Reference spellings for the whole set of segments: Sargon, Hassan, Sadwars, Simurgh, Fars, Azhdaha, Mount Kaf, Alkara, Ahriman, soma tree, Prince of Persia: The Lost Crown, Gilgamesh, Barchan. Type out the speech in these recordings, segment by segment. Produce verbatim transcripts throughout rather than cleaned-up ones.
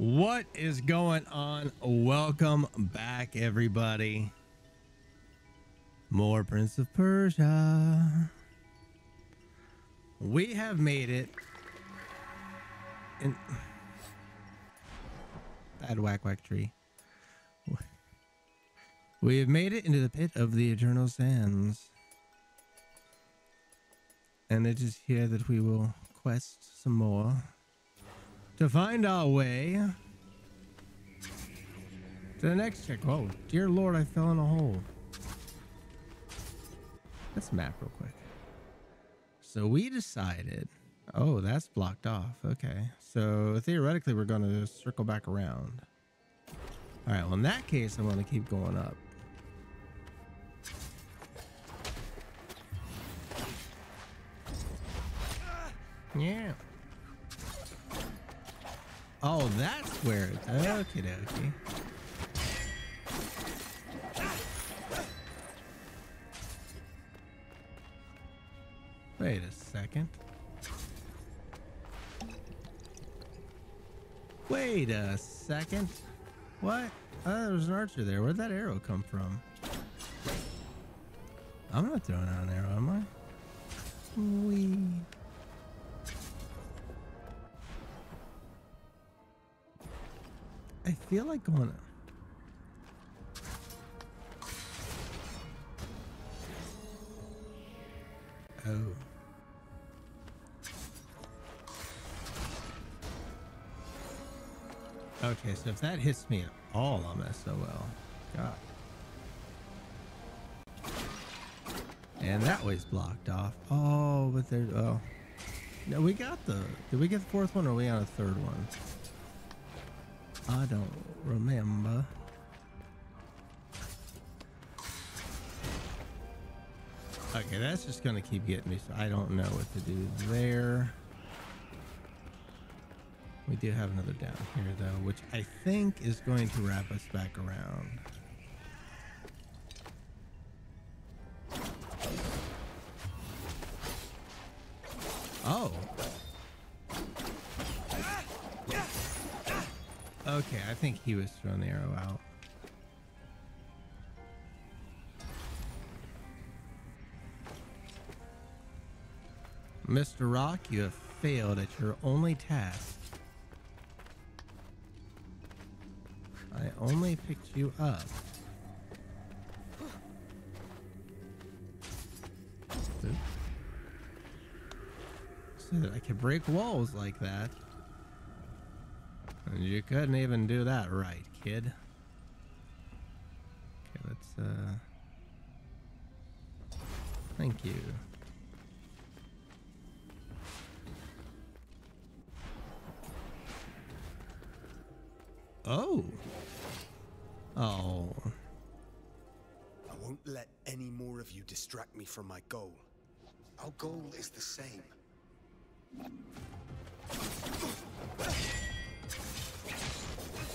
What is going on? Welcome back, everybody. More Prince of Persia. We have made it. And that whack whack tree. We have made it into the pit of the eternal sands. And it is here that we will quest some more to find our way to the next check. Oh, dear Lord, I fell in a hole. Let's map real quick. So we decided, oh, that's blocked off. Okay. So theoretically, we're going to circle back around. All right. Well, in that case, I'm going to keep going up. Yeah. Oh, that's where it's okie dokie. Wait a second. Wait a second. What? Oh, there was an archer there. Where'd that arrow come from? I'm not throwing out an arrow, am I? Wee. I feel like going up. Oh. Okay, so if that hits me at all, I'm S O L. God. And that way's blocked off. Oh, but there's... Oh. No, we got the... Did we get the fourth one or are we on a third one? I don't remember. Okay, that's just gonna keep getting me, so I don't know what to do there. We do have another down here though, which I think is going to wrap us back around. Oh. Okay, I think he was throwing the arrow out. Mister Rock, you have failed at your only task. I only picked you up. Oops. So that I could break walls like that. You couldn't even do that right, kid. Okay, let's, uh... Thank you. Oh! Oh. I won't let any more of you distract me from my goal. Our goal is the same.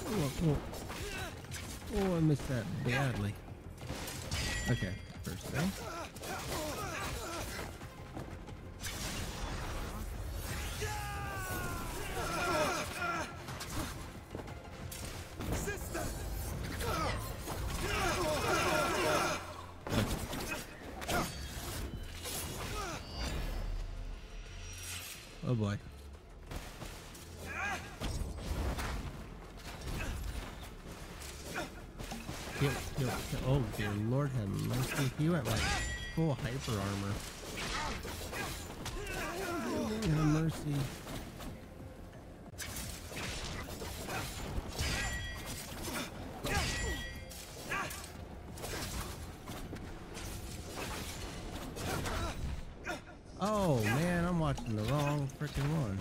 Oh, oh. Oh, I missed that badly. Okay, first thing. Oh boy. Oh dear Lord have mercy, he went like full hyper armor. Oh Lord have mercy. Oh man, I'm watching the wrong freaking one.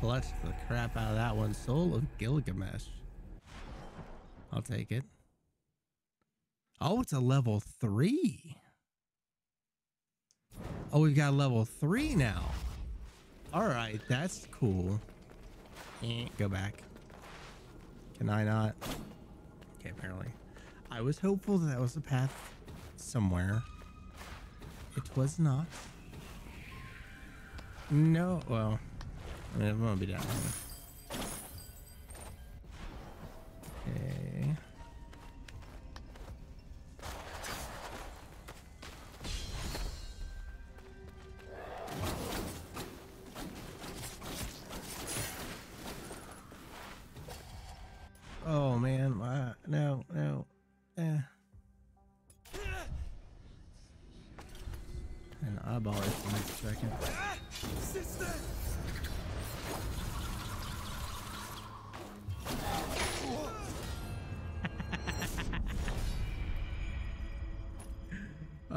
clutched the crap out of that one. Soul of Gilgamesh. I'll take it. Oh, it's a level three. Oh, we've got level three now. All right, that's cool. Go back. Can I not? Okay, apparently. I was hopeful that, that was a path somewhere. It was not. No, well, I mean, I'm gonna be down here. Okay. Oh man, my, no, no, eh. An eyeball it for me for a second. Sister.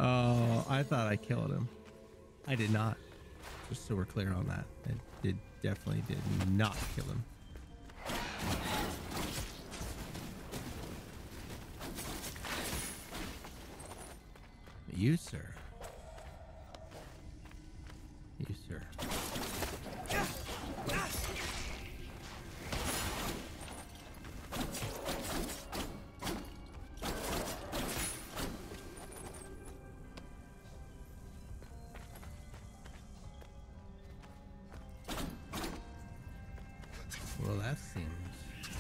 Oh, I thought I killed him. I did not. Just so we're clear on that. I did definitely did not kill him. You, sir. You, sir. Well, that seems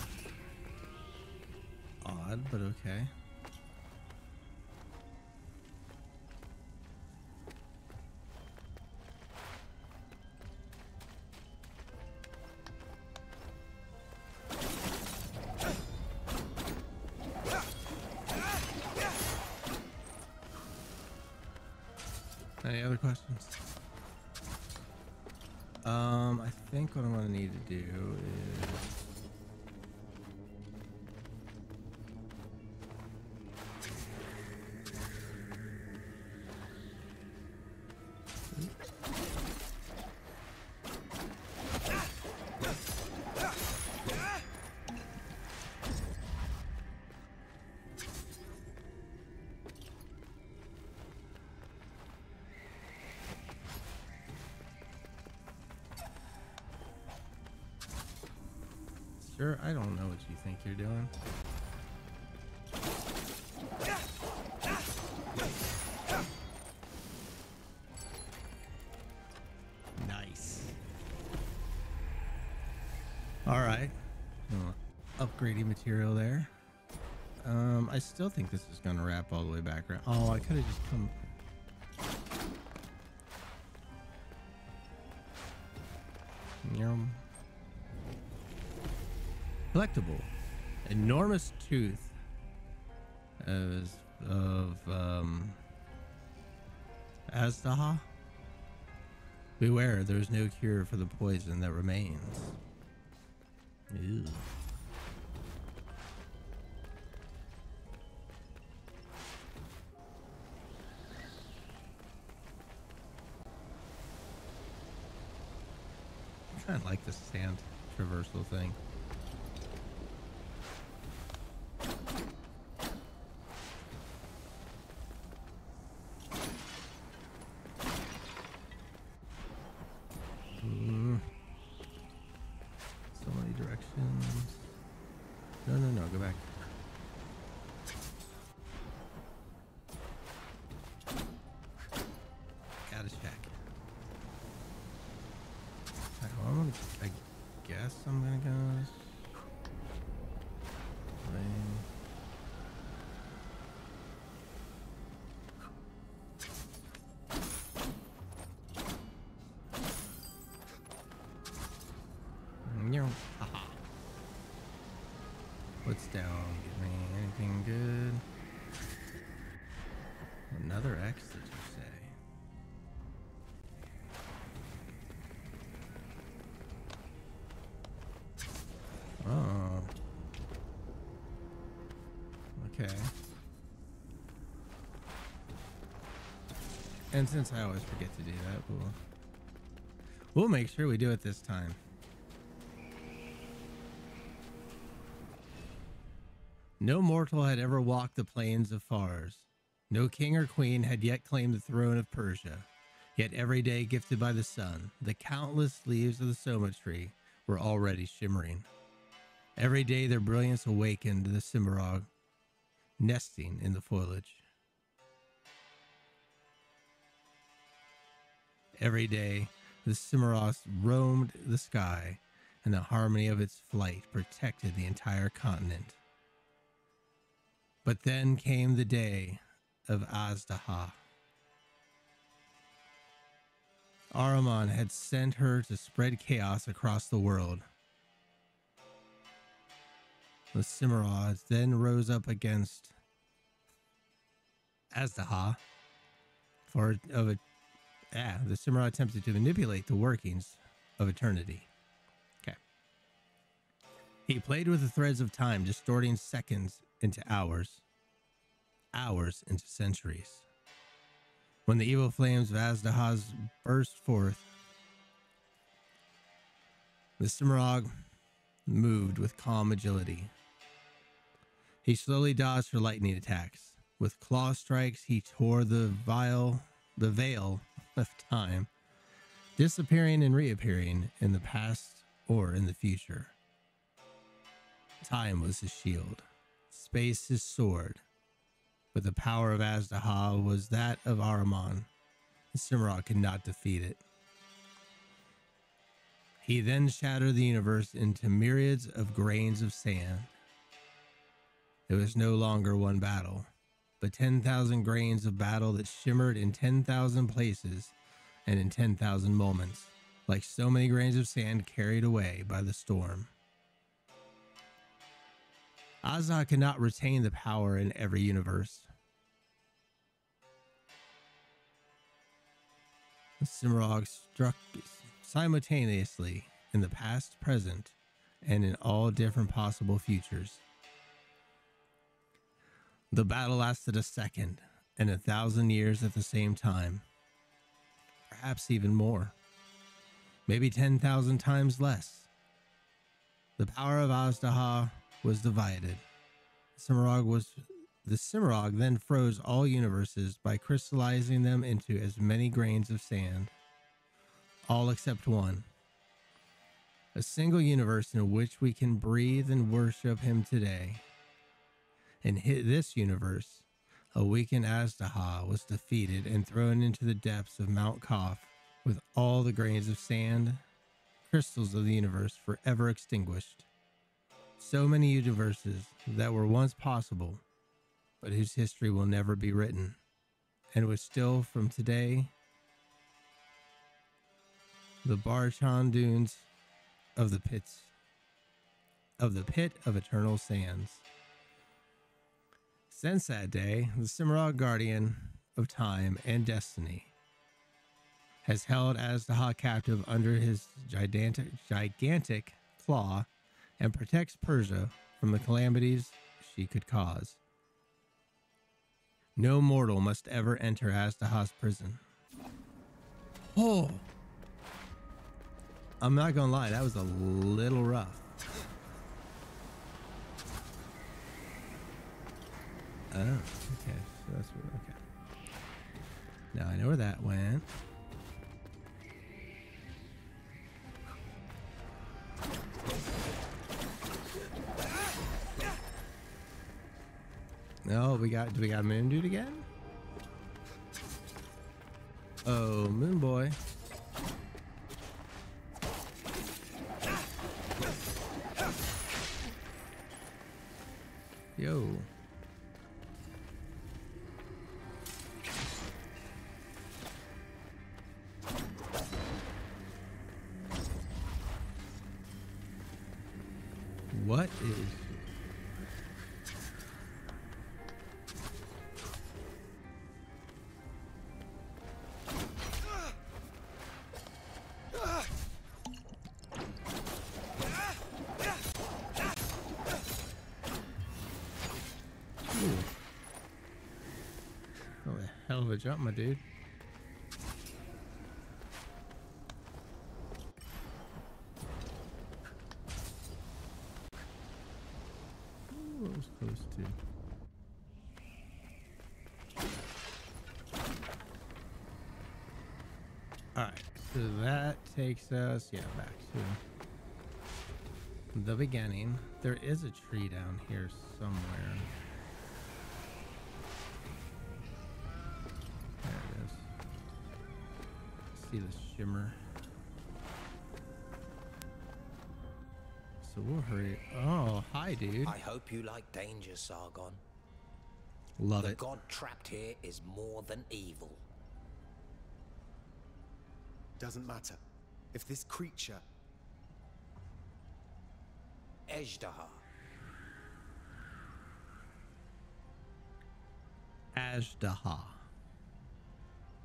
odd, but okay. Any other questions? Um, I think what I'm gonna need to do is I don't know what you think you're doing. Nice. All right. Upgrading material there. Um, I still think this is going to wrap all the way back around. Oh, I could have just come. Yum. Collectible, enormous tooth of, of um, Azhdaha. Beware, there is no cure for the poison that remains. Ew. I kind of like this sand traversal thing. What's down? Give me anything good? Another X, did you say? Oh. Okay. And since I always forget to do that, we'll, we'll make sure we do it this time. No mortal had ever walked the plains of Fars. No king or queen had yet claimed the throne of Persia. Yet every day gifted by the sun, the countless leaves of the soma tree were already shimmering. Every day their brilliance awakened the Simurgh, nesting in the foliage. Every day the Simurgh roamed the sky, and the harmony of its flight protected the entire continent. But then came the day of Azhdaha. Ahriman had sent her to spread chaos across the world. The Simurgh then rose up against Azhdaha, for of a, ah, the Simurgh attempted to manipulate the workings of eternity. Okay. He played with the threads of time, distorting seconds into hours, hours into centuries. When the evil flames of Azhdaha's burst forth, the Simurgh moved with calm agility. He slowly dodged her lightning attacks. With claw strikes, he tore the veil, the veil of time, disappearing and reappearing in the past or in the future. Time was his shield, space his sword. But the power of Azhdaha was that of Ahriman. The Simurgh could not defeat it. He then shattered the universe into myriads of grains of sand. It was no longer one battle, but ten thousand grains of battle that shimmered in ten thousand places and in ten thousand moments, like so many grains of sand carried away by the storm. Azhdaha cannot retain the power in every universe. The Simurgh struck simultaneously in the past, present, and in all different possible futures. The battle lasted a second and a thousand years at the same time. Perhaps even more. Maybe ten thousand times less. The power of Azhdaha was divided. Simurgh was the Simurgh then froze all universes by crystallizing them into as many grains of sand, all except one. A single universe in which we can breathe and worship him today. In this universe, a weakened Azhdaha was defeated and thrown into the depths of Mount Kaf, with all the grains of sand, crystals of the universe, forever extinguished. So many universes that were once possible, but whose history will never be written, and was still from today the Barchan dunes of the pits of the pit of eternal sands. Since that day, the Simurgh, guardian of time and destiny, has held Azhdaha captive under his gigantic gigantic claw, and protects Persia from the calamities she could cause. No mortal must ever enter Azhdaha's prison. Oh! I'm not gonna lie, that was a little rough. Oh, okay. So that's where, okay. Now I know where that went. No, we got, do we got Moon Dude again? Oh, Moon Boy. Yo. What is... jump, my dude. Ooh. was close to. Alright, so that takes us, yeah, back to the beginning. There is a tree down here somewhere. There it is. See the shimmer. So we'll hurry. Oh, hi, dude. I hope you like danger, Sargon. Love it. The god trapped here is more than evil. Doesn't matter. If this creature... Azhdaha. Azhdaha.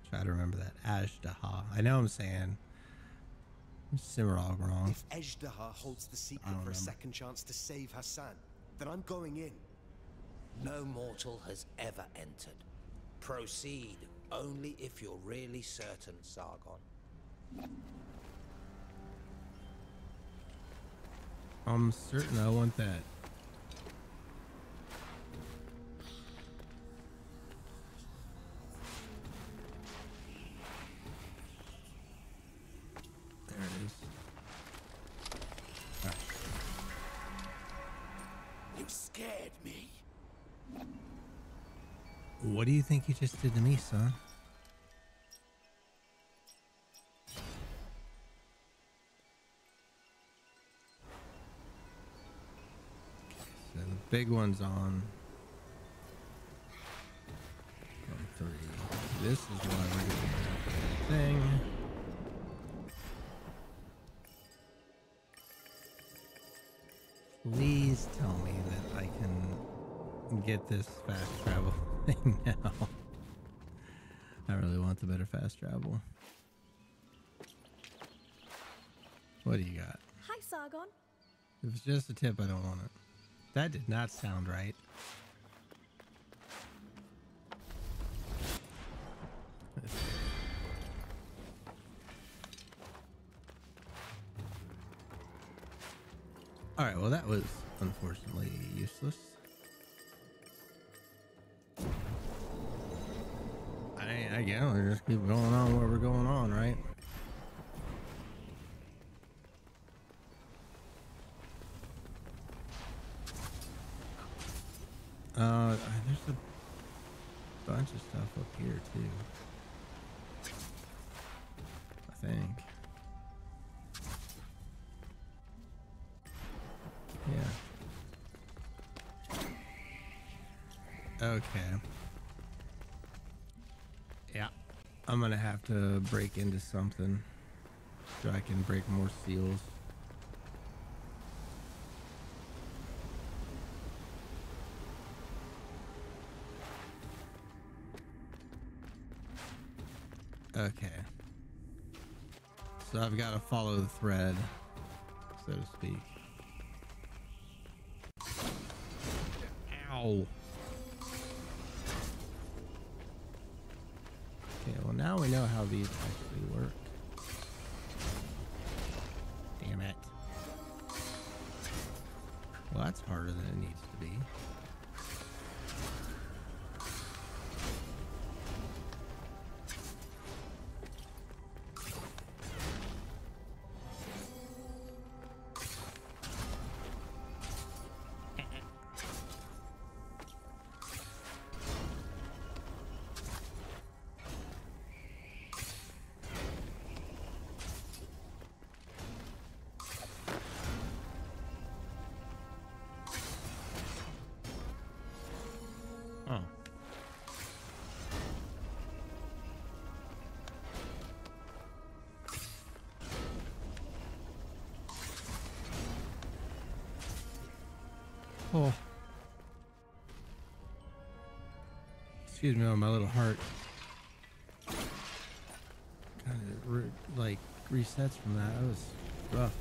Try to remember that. Azhdaha. I know I'm saying Simurgh wrong. If Azhdaha holds the secret for a second chance to save Hassan, then I'm going in. No mortal has ever entered. Proceed only if you're really certain, Sargon. I'm certain I want that. There it is. Right. You scared me. What do you think you just did to me, son? Big one's on. Three. This is why we're doing that thing. Please tell me that I can get this fast travel thing now. I really want the better fast travel. What do you got? Hi, Sargon. If it's just a tip, I don't want it. That did not sound right. All right, well, that was unfortunately useless. I, I guess we'll just keep going on where we're going on, right? Uh, there's a bunch of stuff up here too, I think. Yeah. Okay. Yeah. I'm gonna have to break into something so I can break more seals. Okay, so I've got to follow the thread, so to speak. Ow. Okay, well, now we know how these actually work. Damn it. Well, that's harder than it needs to be. Oh. Excuse me on my little heart. God, it re like resets from that. That was rough.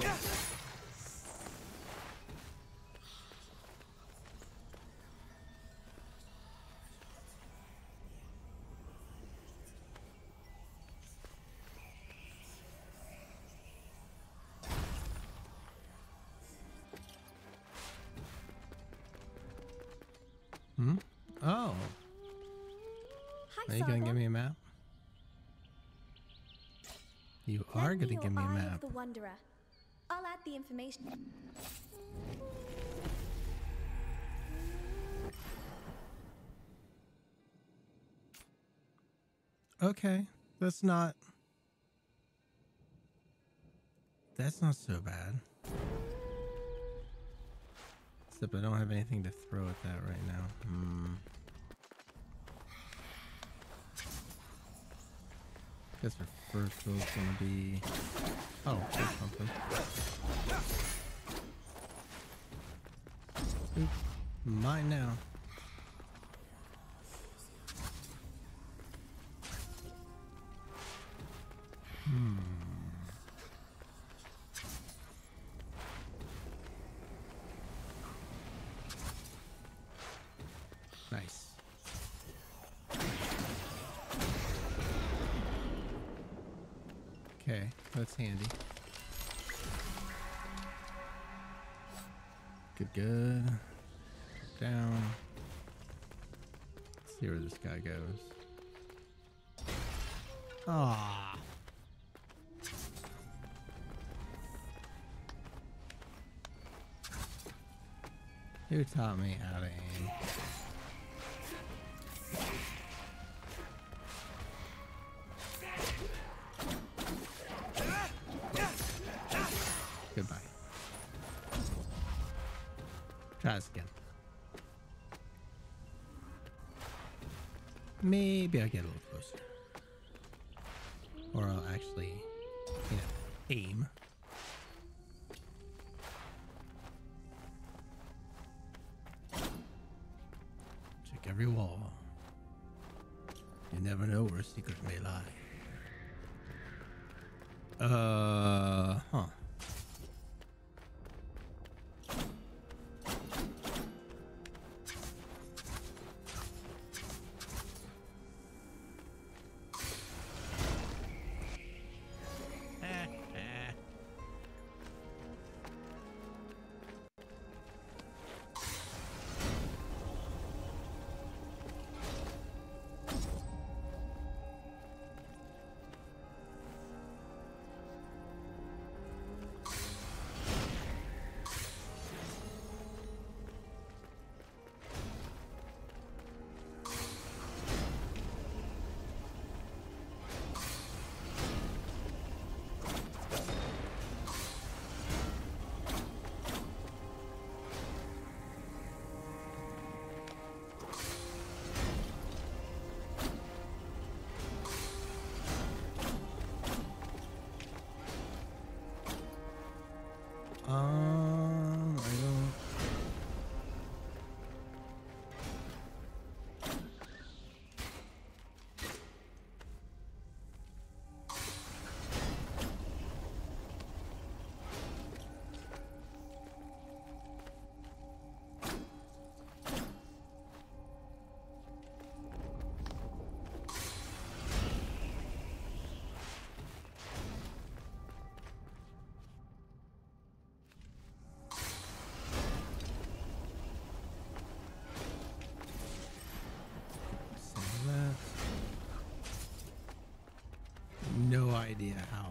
Yeah. gonna give me a map? You are gonna give me a map. The wanderer. I'll add the information. Okay, that's not. That's not so bad. Except I don't have anything to throw at that right now. Hmm. Guess our first goal is gonna be. Oh, there's something. Oops. Mine now. Hmm. Nice. Okay, that's handy. Good, good. Down. Let's see where this guy goes. Ah. Who taught me how to aim? Goodbye. Try this again. Maybe I'll get a little closer. Or I'll actually, you know, aim. Every wall. You never know where a secret may lie. Uh, huh. Um, I don't. No idea how.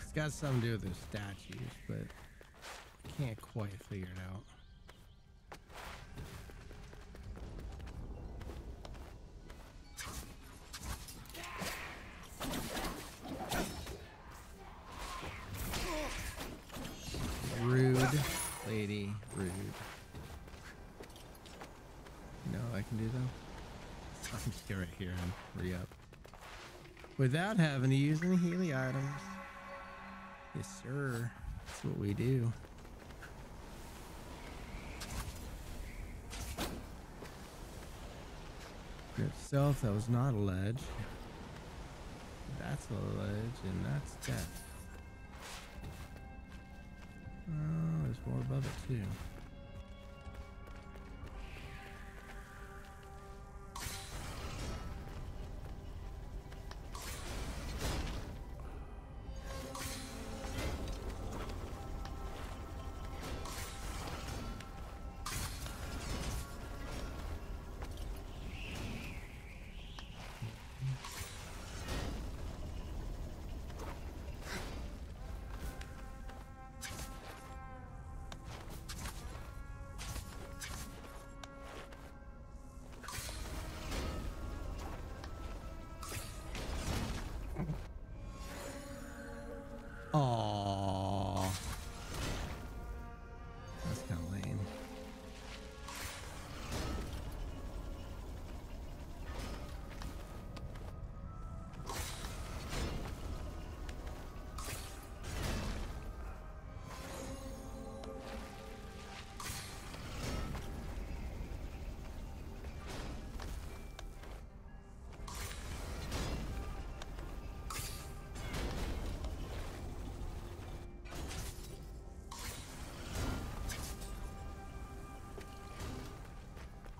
It's got something to do with those statues, but I can't quite figure it out. Without having to use any healing items. Yes, sir. That's what we do. Grip self, that was not a ledge. That's a ledge, and that's death. Oh, there's more above it, too. Aww. That's kind of lame.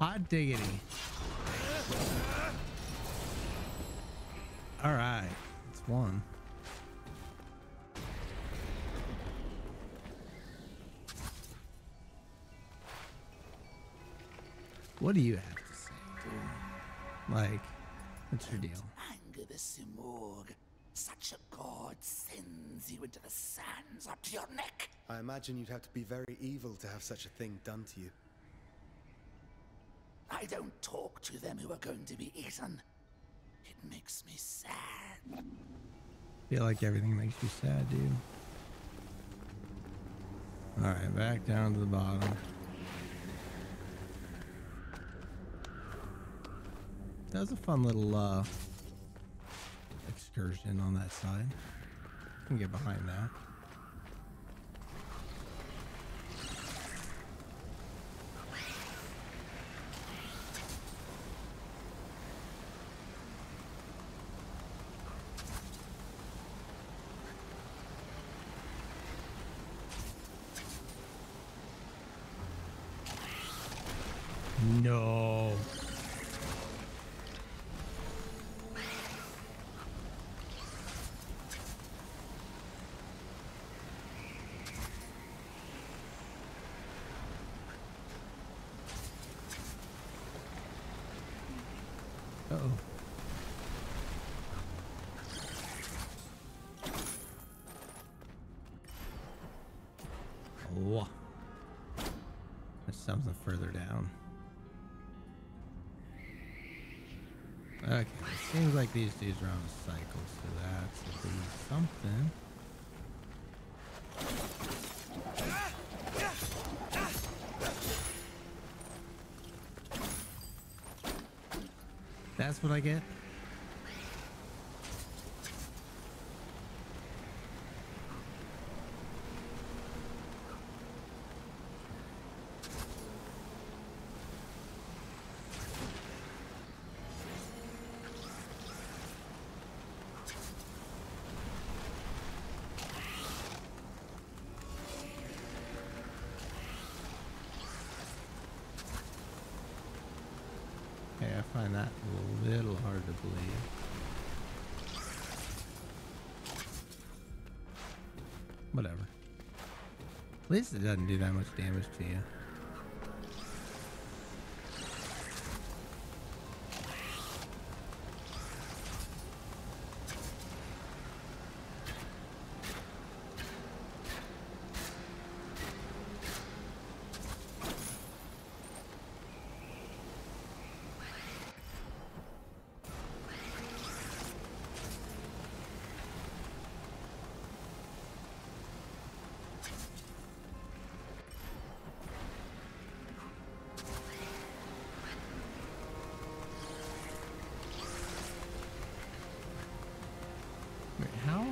Hot diggity. All right, it's one. What do you have to say, dude? Like, what's your deal? Anger the Simurgh. Such a god sends you into the sands up to your neck. I imagine you'd have to be very evil to have such a thing done to you. I don't talk to them who are going to be eaten. It makes me sad. I feel like everything makes you sad, dude. Alright, back down to the bottom. That was a fun little uh, excursion on that side. I can get behind that. No. Uh oh. Oh. There's something further down. Okay, it seems like these dudes are on a cycle, so that's at least something. That's what I get? I find that a little hard to believe. Whatever. At least it doesn't do that much damage to you. Nah.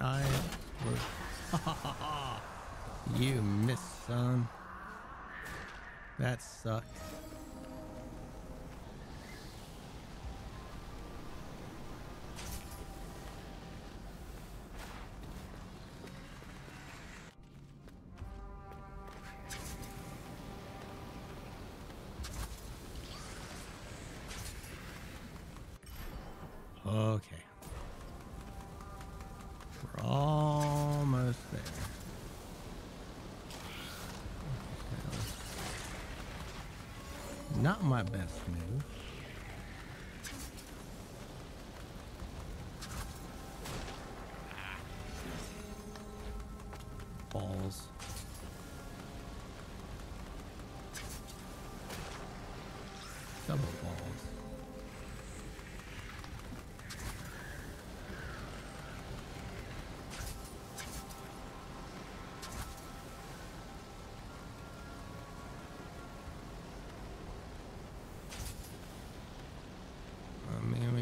I you missed, son. That sucked. Okay. We're almost there. Not my best move. Balls. Double balls.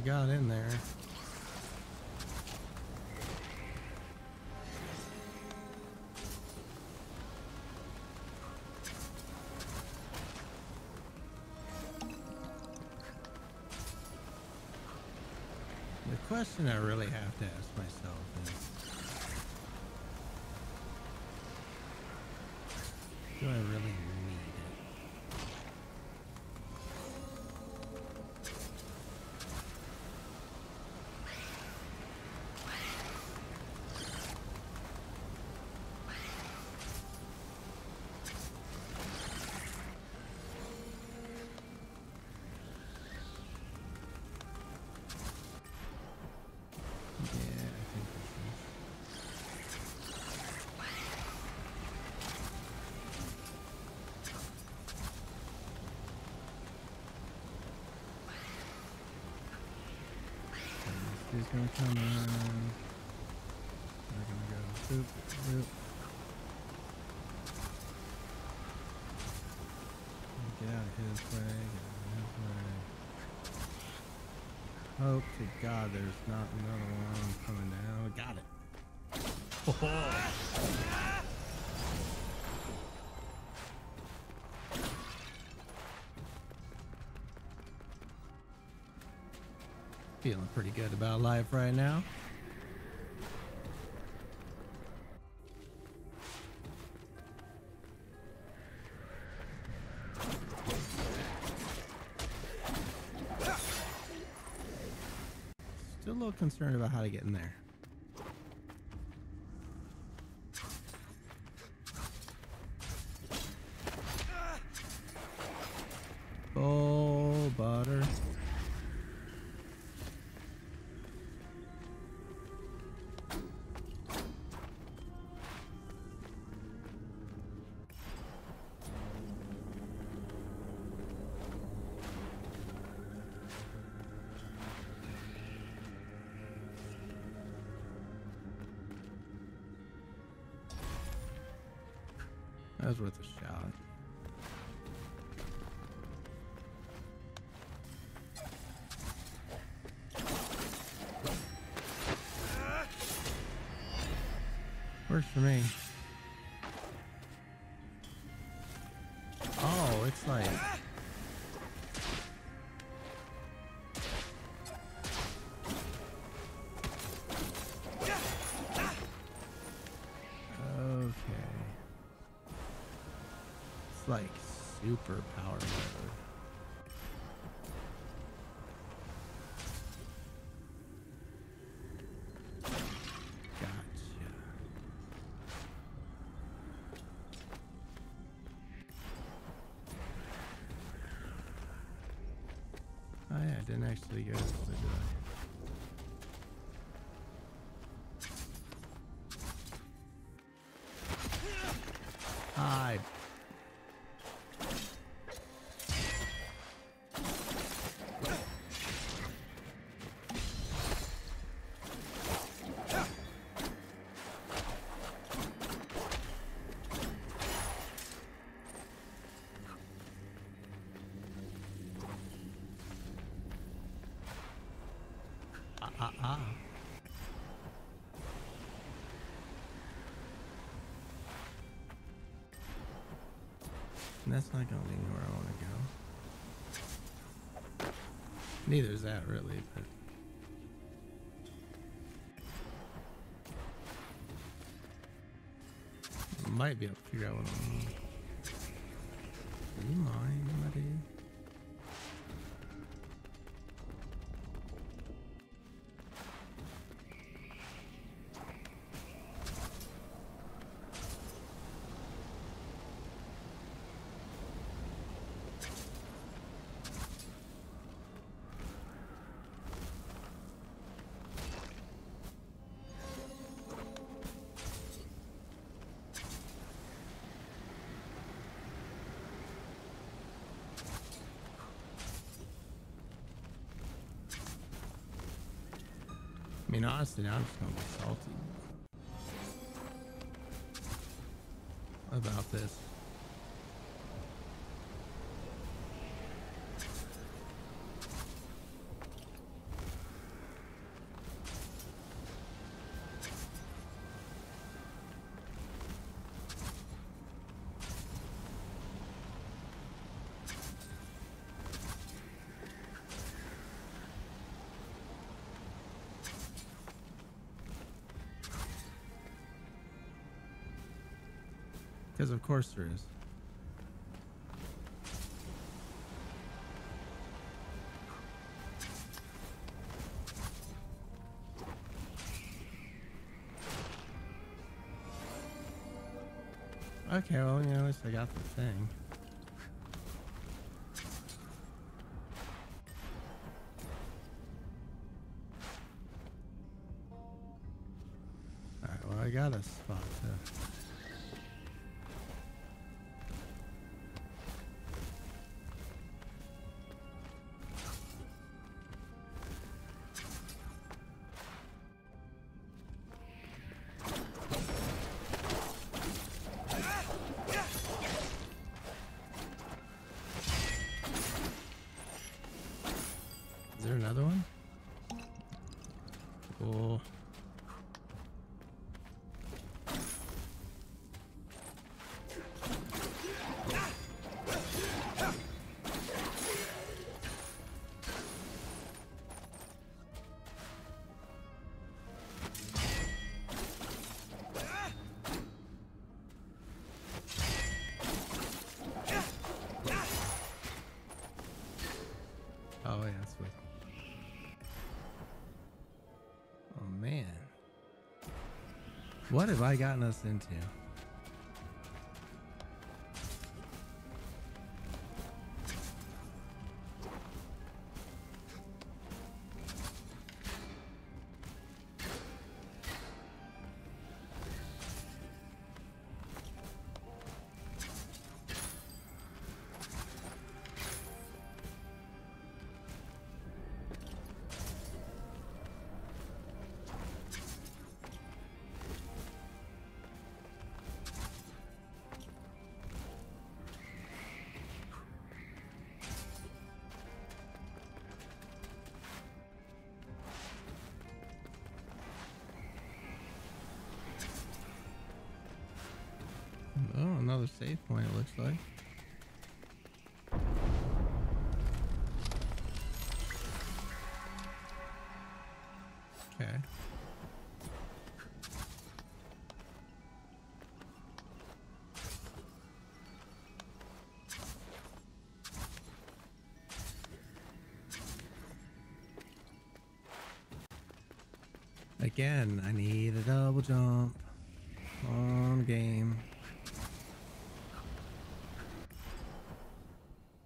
Got in there. The question I really have to ask myself is, do I really need it? He's gonna come in. We're gonna go. Boop, boop. Get out of his way. Get out of his way. Hope to God there's not another one coming down. Got it. Oh. Feeling pretty good about life right now. Still a little concerned about how to get in there. Oh, butter. That was worth a shot. Works for me. Oh, it's like... like super power mode. Gotcha. Oh yeah, I didn't actually go to the door. Ah, ah. That's not gonna lead me where I want to go. Neither is that really, but. I might be able to figure out what I want. Do you mind, buddy? mean, honestly, now I'm just gonna be salty about this. Because of course there is. Okay, well, you know, at least I got the thing. Alright, well, I got a spot to... What have I gotten us into? Another save point, it looks like. Okay. Again, I need a double jump. On game.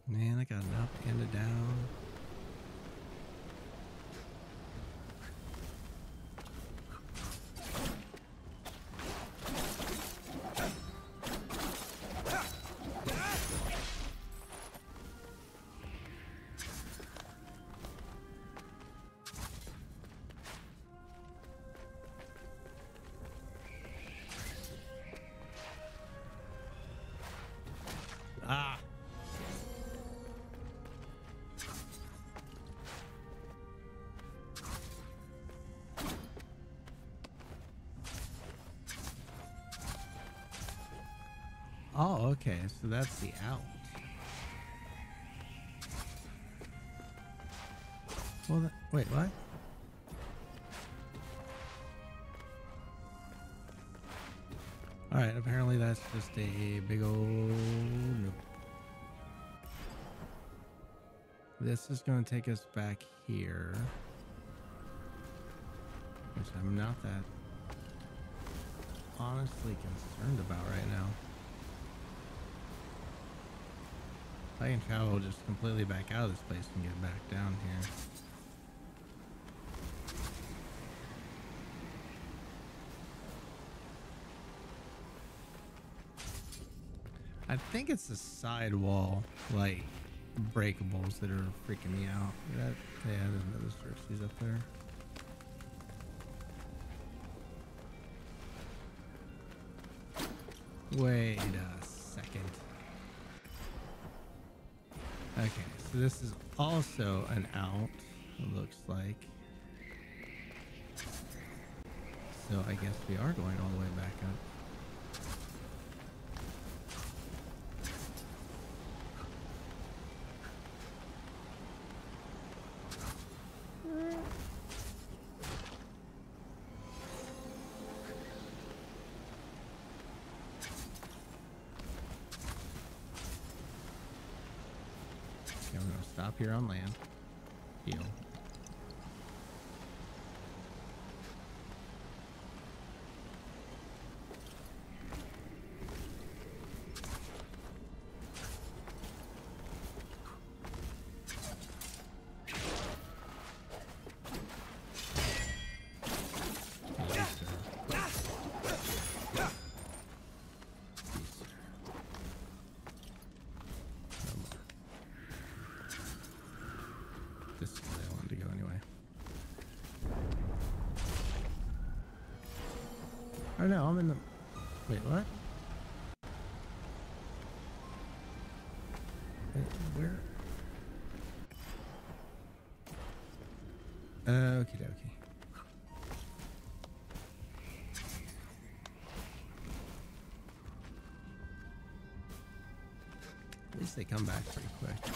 Man, I got an up and a down. Oh, okay, so that's the out. Well, that, wait, what? Alright, apparently that's just a big old nope. This is going to take us back here. Which I'm not that honestly concerned about right now. I can travel just completely back out of this place and get back down here. I think it's the side wall, like, breakables that are freaking me out. That, yeah, there's another Cersei's up there. Wait a second. Okay, so this is also an out, it looks like. So I guess we are going all the way back up. Here on land. Heal. Oh no, I'm in the... Wait, what? Where? Uh, okie dokie. At least they come back pretty quick.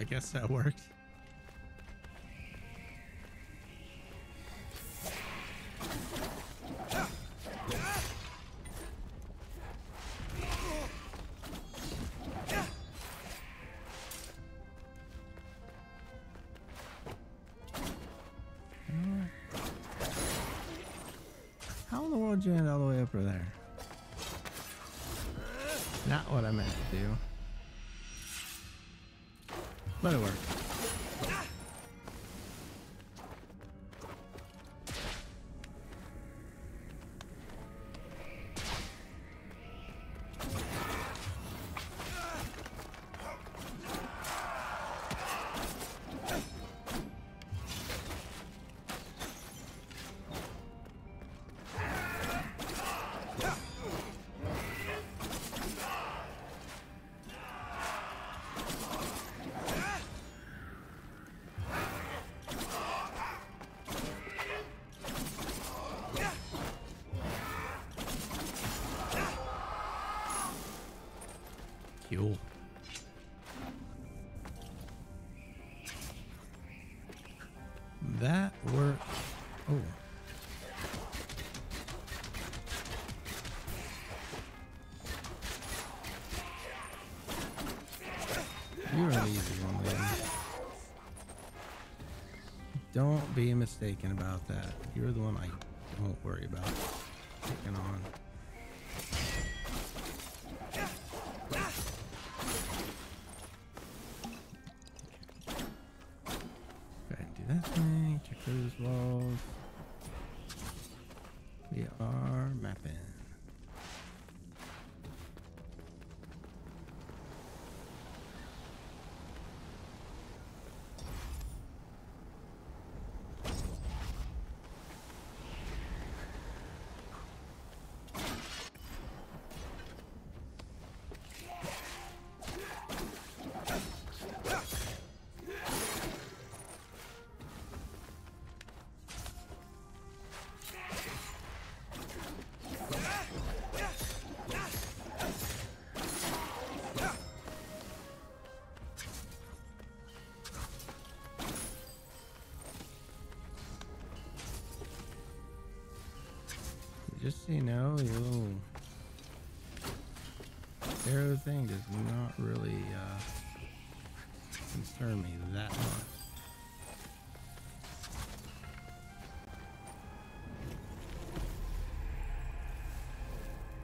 I guess that worked. How in the world did you end all the way up over there? Not what I meant to do. Let it work. That worked. Oh. You're an easy one, lady. Don't be mistaken about that. You're the one I don't worry about taking on. Yeah. Just so you know, your little arrow thing does not really uh, concern me that much.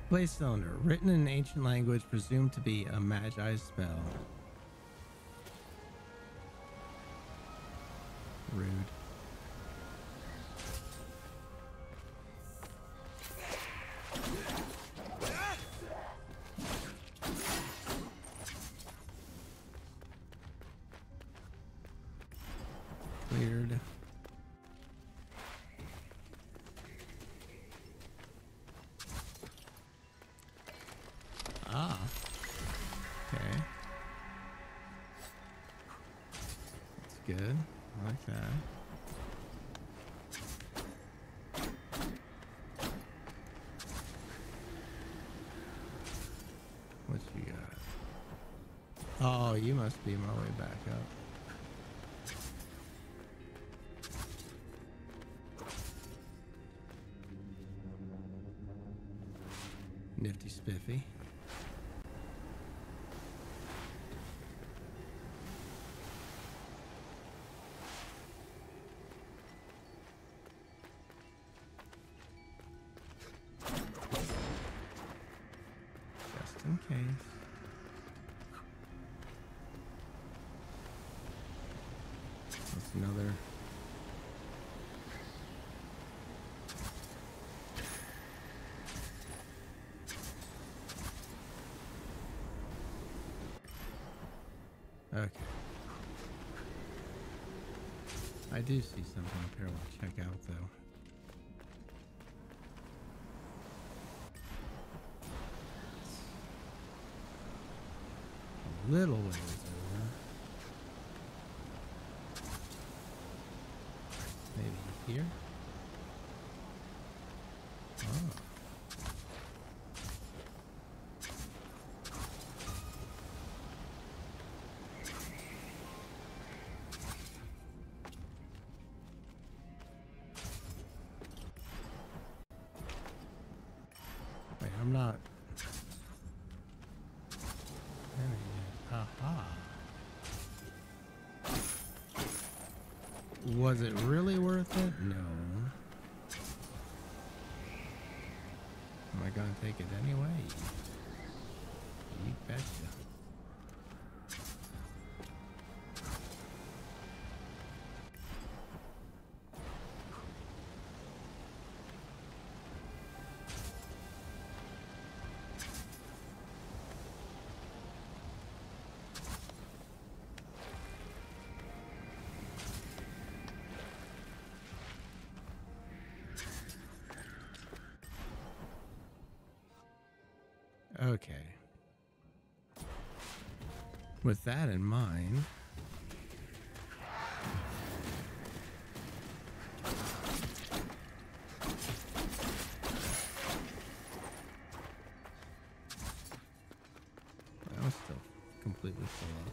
Place cylinder, written in an ancient language, presumed to be a magi spell. Rude. Weird. Ah. Okay. That's good. I like that. What you got? Oh, you must be my way back up. Nifty spiffy. Just in case. That's another. Okay. I do see something up here I want to check out, though. A little ways over. Maybe here? Oh. I'm not. Aha. Was it really worth it? No. Am I gonna take it anyway? You betcha. Okay. With that in mind, I was still completely full up.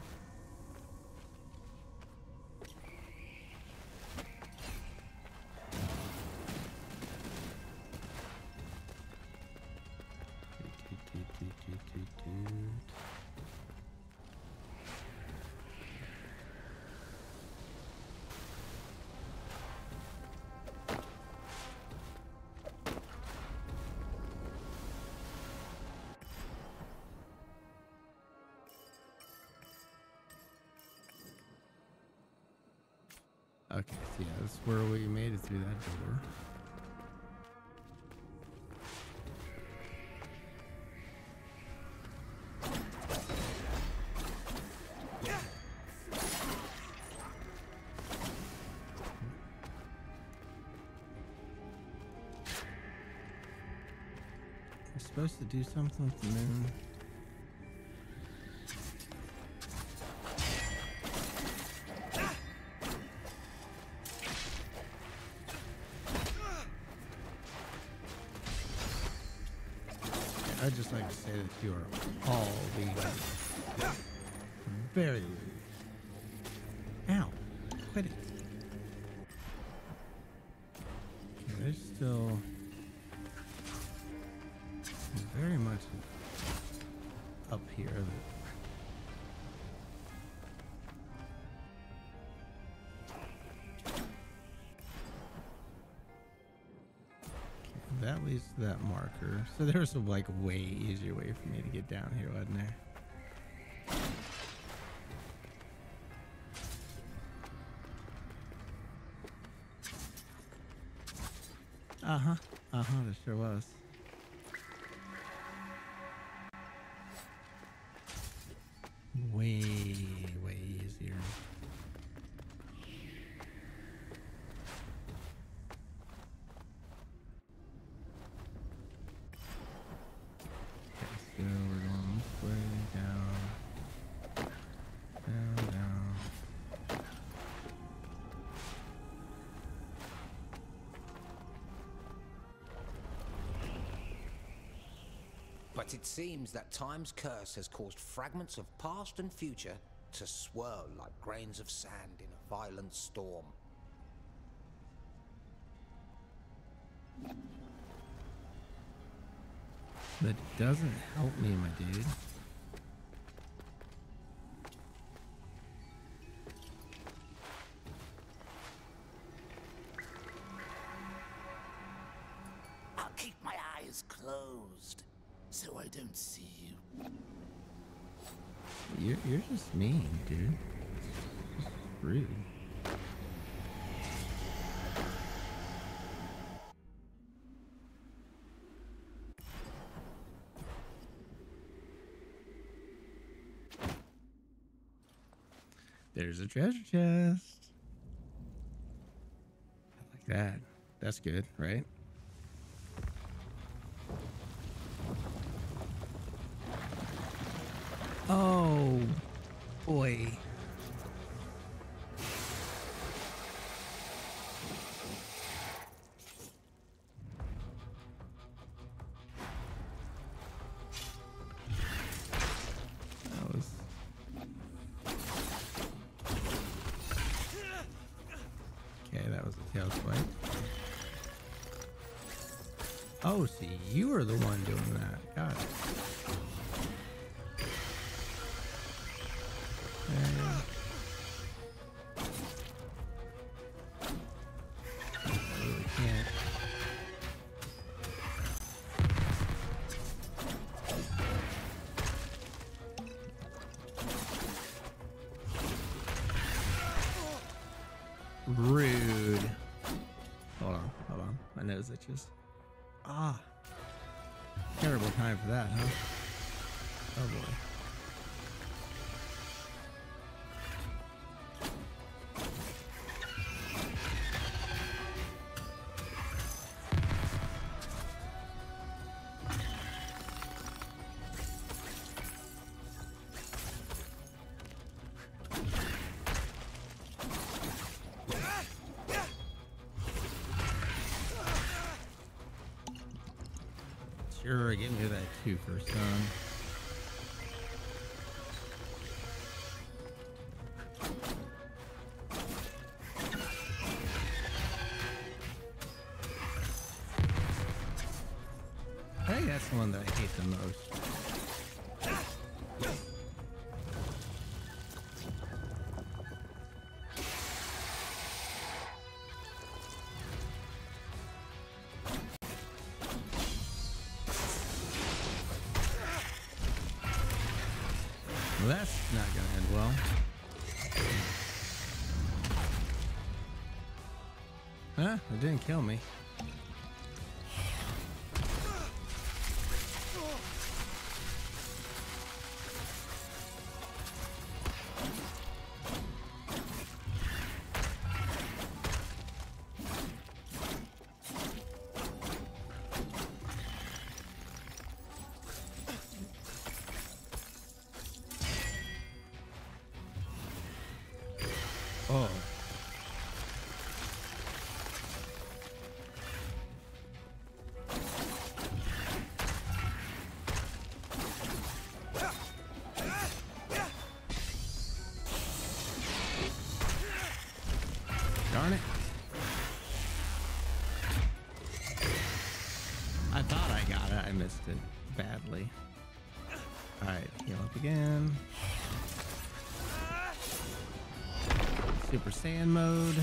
Okay, so yeah, that's where we made it through that door. We're supposed to do something with the moon. I'd just like to say that you are all being very rude. Ow! Quit it. There's still care of it. That leads to that marker. So there was a like way easier way for me to get down here, wasn't there? Uh-huh. Uh-huh, there sure was. Way, way easier. So we're going this way, down, down, down. But it seems that time's curse has caused fragments of past and future to swirl like grains of sand in a violent storm. That doesn't help me, my dude. I'll keep my eyes closed so I don't see you. You're, you're just mean, dude. Just rude. There's a treasure chest. I like that. That's good, right? Oh, boy. Oh, so you were the one doing that. Got it. Sure, get me that too first time. I think that's the one that I hate the most. Didn't kill me. Oh. again. Super Saiyan mode.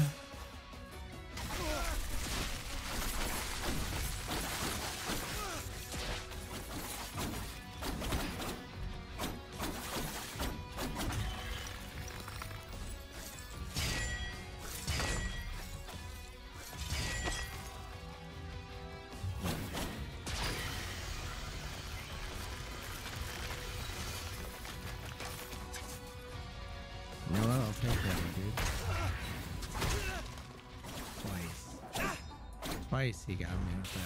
He got me with that.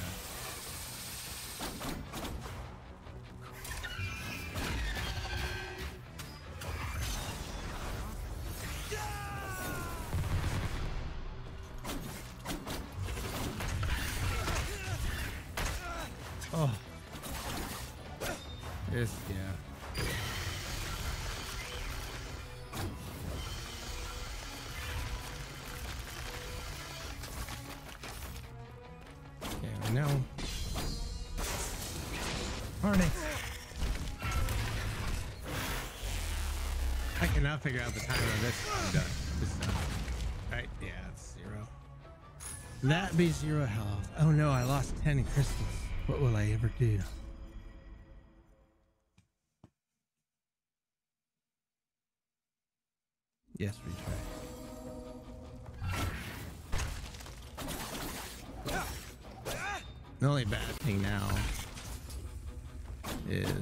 Oh, this yeah. I'll figure out the time on this. I'm done. This time. Right? Yeah, it's zero. That be zero health. Oh no, I lost ten crystals. What will I ever do? Yes, retry. The only bad thing now is.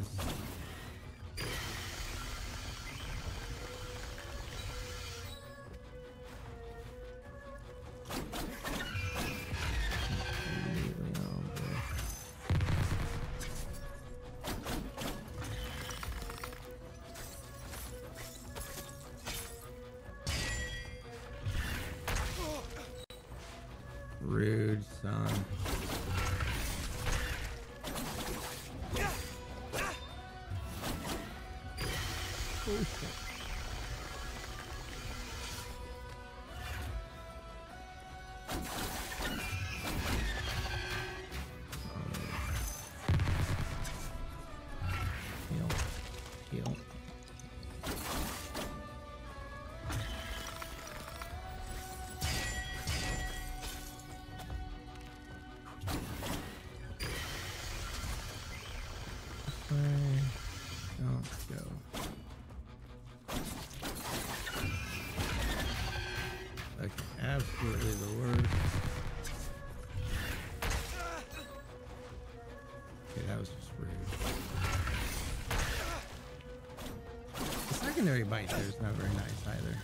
Absolutely the worst. Okay, that was just rude. The secondary bite there is not very nice either.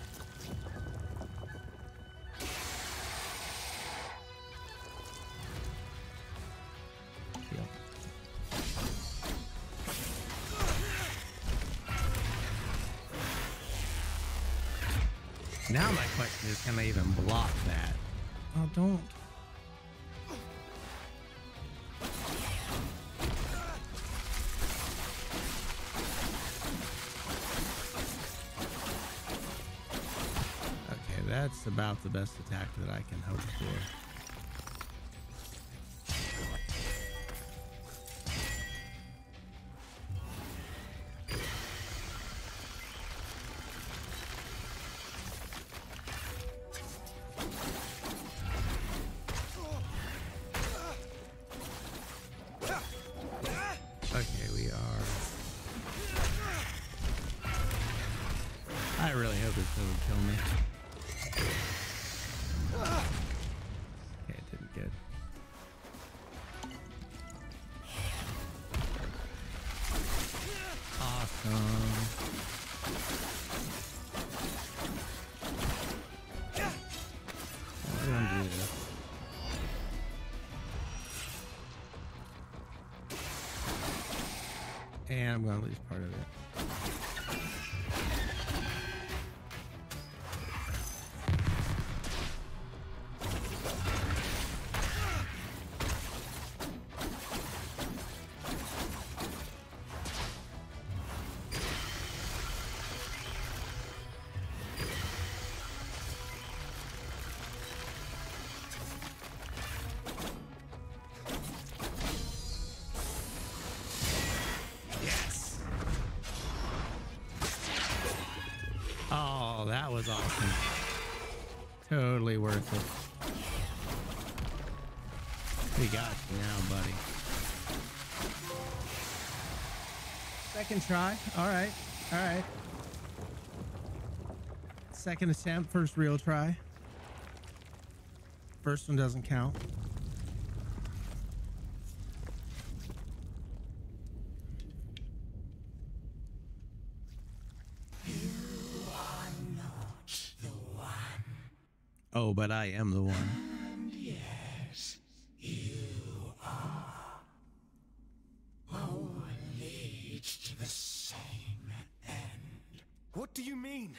Now my question is, can I even block that? Oh, don't. Okay, that's about the best attack that I can hope for. And I'm gonna lose part of it. that was awesome. Totally worth it. We got you now, buddy. Second try. All right. All right. Second attempt. First real try. First one doesn't count. Oh, but I am the one. And yes, you are. All leads to the same end. What do you mean?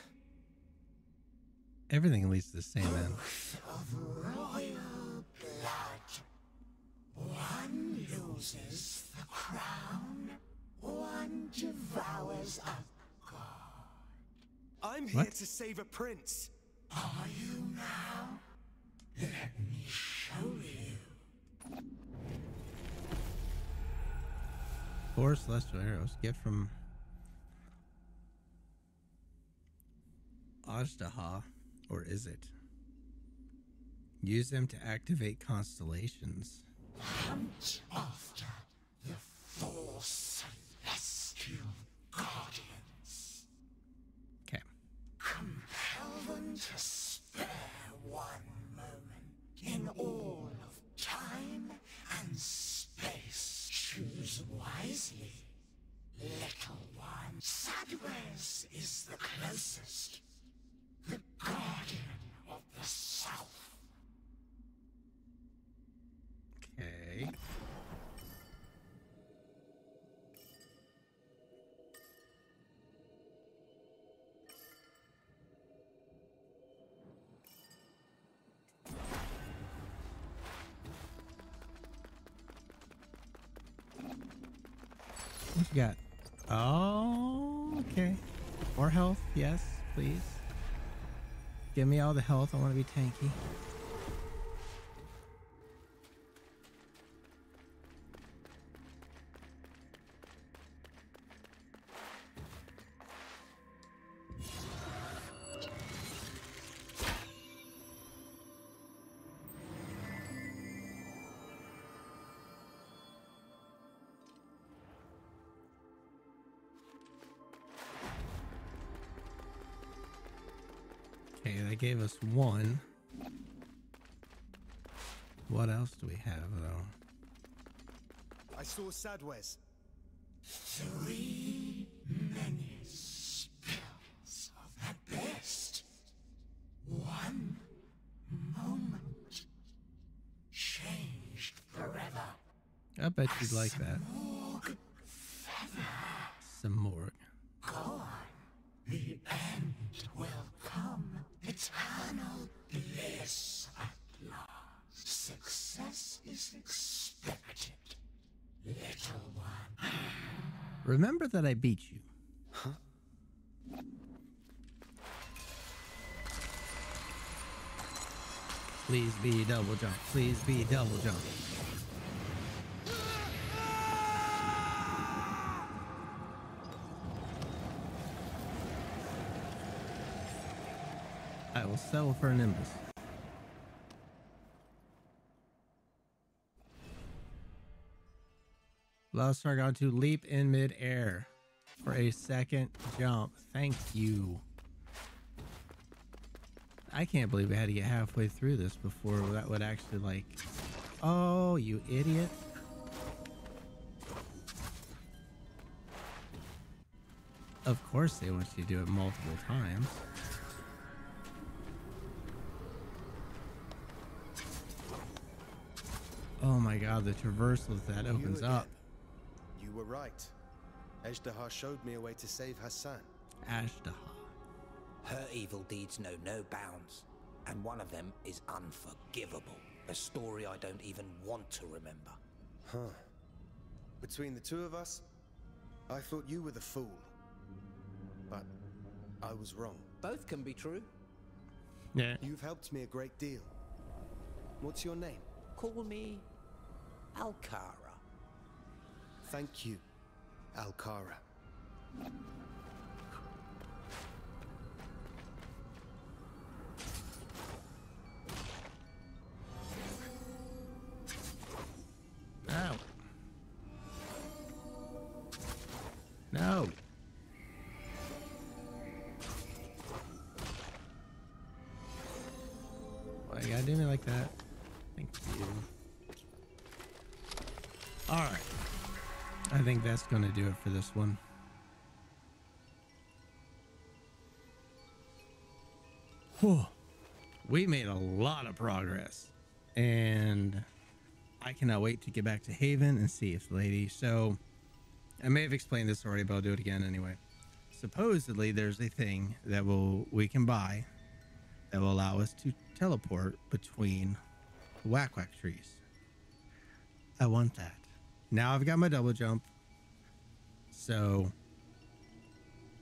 Everything leads to the same end. Both of royal blood. One loses the crown. One devours a god. I'm here what? to save a prince. Are you now? Let me show you. Four celestial arrows. Get from Azhdaha, or is it? Use them to activate constellations. Hunt after the four celestial guardians. Okay. Compel them to spare one moment in all of time and space. Choose wisely, little one. Sadwars is the closest, the guardian of the south. Okay. What you got? Oh, okay. More health, yes, please. Give me all the health. I want to be tanky. Gave us one. What else do we have though? I saw Sadwars. Three many spells of the best. One moment changed forever. I bet you'd like that. Simurgh. Go on. The end will come. Eternal bliss at last. Success is expected, little one. Remember that I beat you. Huh? Please be double jump. Please be double jump. I will settle for a Nimbus. Allow Sargon to leap in mid-air for a second jump. Thank you. I can't believe we had to get halfway through this before that would actually like... Oh, you idiot. Of course they want you to do it multiple times. Oh my god, the traversal that opens up. You were right. Azhdaha showed me a way to save Hassan. Azhdaha. Her evil deeds know no bounds, and one of them is unforgivable. A story I don't even want to remember. Huh. Between the two of us, I thought you were the fool. But I was wrong. Both can be true. Yeah. You've helped me a great deal. What's your name? Call me Alkara. Thank you, Alkara. Yeah, do me like that. Thank you. Alright. I think that's going to do it for this one. Whew. We made a lot of progress. And I cannot wait to get back to Haven and see if the lady... So, I may have explained this already, but I'll do it again anyway. Supposedly, there's a thing that will we can buy that will allow us to teleport between the whack-whack trees. I want that. Now I've got my double jump. So,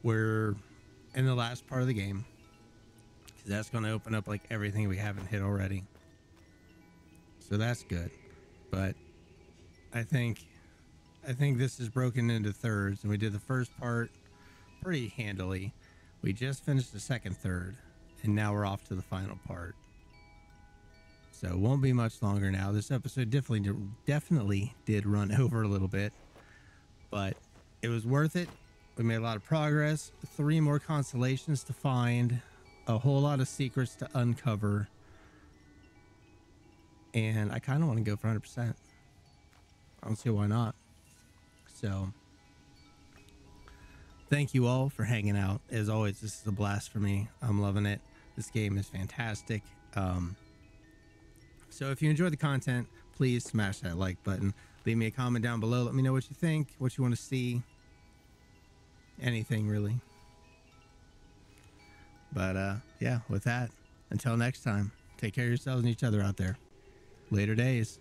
we're in the last part of the game. Because that's going to open up like everything we haven't hit already. So that's good. But I think I think this is broken into thirds. And we did the first part pretty handily. We just finished the second third. And now we're off to the final part. So it won't be much longer now. This episode definitely, definitely did run over a little bit. But it was worth it. We made a lot of progress. Three more constellations to find. A whole lot of secrets to uncover. And I kind of want to go for one hundred percent. I don't see why not. So, thank you all for hanging out. As always, this is a blast for me. I'm loving it. This game is fantastic. Um, so if you enjoy the content, please smash that like button. Leave me a comment down below. Let me know what you think, what you want to see. Anything, really. But, uh, yeah, with that, until next time, take care of yourselves and each other out there. Later days.